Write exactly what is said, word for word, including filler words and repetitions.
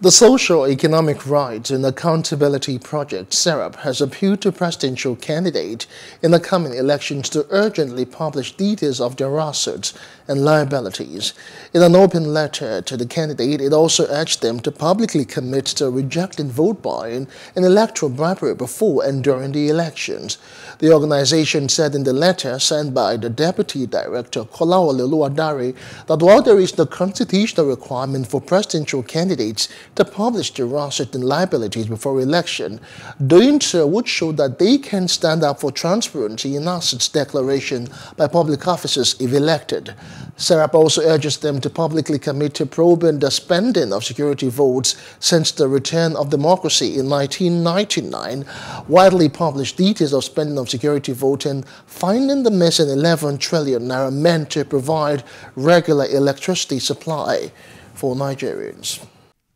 The Social Economic Rights and Accountability Project SERAP has appealed to presidential candidates in the coming elections to urgently publish details of their assets and liabilities. In an open letter to the candidate, it also urged them to publicly commit to rejecting vote buying and electoral bribery before and during the elections. The organization said in the letter sent by the Deputy Director Kolawole Oluwadare that while there is no constitutional requirement for presidential candidates to publish their assets and liabilities before election, doing so would show that they can stand up for transparency in assets declaration by public officers if elected. SERAP also urges them to publicly commit to probing the spending of security votes since the return of democracy in nineteen ninety-nine, widely published details of spending of security voting, finding the missing eleven trillion naira meant to provide regular electricity supply for Nigerians.